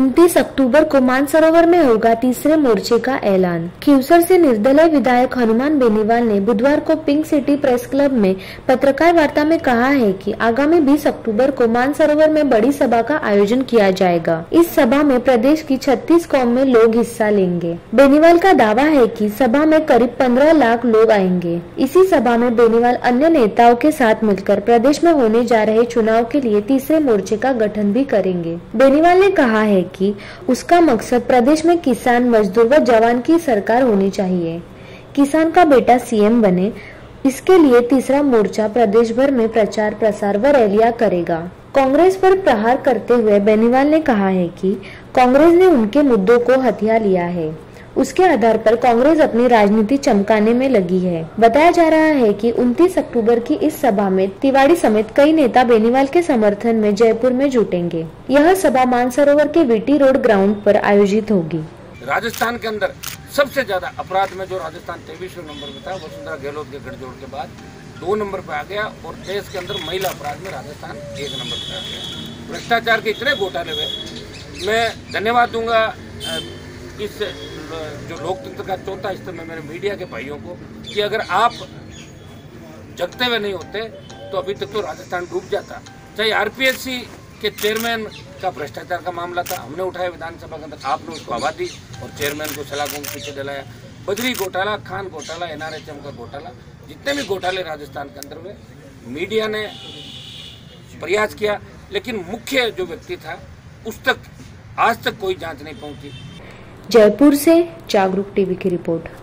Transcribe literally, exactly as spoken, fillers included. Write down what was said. उनतीस अक्टूबर को मानसरोवर में होगा तीसरे मोर्चे का ऐलान। खिवसर से निर्दलीय विधायक हनुमान बेनीवाल ने बुधवार को पिंक सिटी प्रेस क्लब में पत्रकार वार्ता में कहा है कि आगामी बीस अक्टूबर को मानसरोवर में बड़ी सभा का आयोजन किया जाएगा। इस सभा में प्रदेश की छत्तीस कौम में लोग हिस्सा लेंगे। बेनीवाल का दावा है कि सभा में करीब पंद्रह लाख लोग आएंगे। इसी सभा में बेनीवाल अन्य नेताओं के साथ मिलकर प्रदेश में होने जा रहे चुनाव के लिए तीसरे मोर्चे का गठन भी करेंगे। बेनीवाल ने कहा है कि उसका मकसद प्रदेश में किसान, मजदूर व जवान की सरकार होनी चाहिए। किसान का बेटा सीएम बने, इसके लिए तीसरा मोर्चा प्रदेश भर में प्रचार, प्रसार व रैलियां करेगा। कांग्रेस पर प्रहार करते हुए बेनीवाल ने कहा है कि कांग्रेस ने उनके मुद्दों को हथियार लिया है। उसके आधार पर कांग्रेस अपनी राजनीति चमकाने में लगी है। बताया जा रहा है कि उनतीस अक्टूबर की इस सभा में तिवाड़ी समेत कई नेता बेनीवाल के समर्थन में जयपुर में जुटेंगे। यह सभा मानसरोवर के वीटी रोड ग्राउंड पर आयोजित होगी। राजस्थान के अंदर सबसे ज्यादा अपराध में जो राजस्थान तेईसवें नंबर में था, वसुंधरा गहलोत के गठजोड़ के बाद दो नंबर पे आ गया और देश के अंदर महिला अपराध में राजस्थान एक नंबर पे आ गया। भ्रष्टाचार के इतने घोटाले हुए। मैं धन्यवाद दूंगा इस जो लोकतंत्र का चौथा स्तंभ मेरे मीडिया के भाइयों को कि अगर आप जगते हुए नहीं होते तो अभी तक तो राजस्थान डूब जाता। चाहे आरपीएससी के चेयरमैन का भ्रष्टाचार का मामला था, हमने उठाया विधानसभा के अंदर, आपने उसको हवा दी और चेयरमैन को सलाखों के पीछे डलाया। बजरी घोटाला, खान घोटाला, एनआरएचएम का घोटाला, जितने भी घोटाले राजस्थान के अंदर में मीडिया ने प्रयास किया, लेकिन मुख्य जो व्यक्ति था उस तक आज तक कोई जाँच नहीं पहुँची। जयपुर से जागरूक टीवी की रिपोर्ट।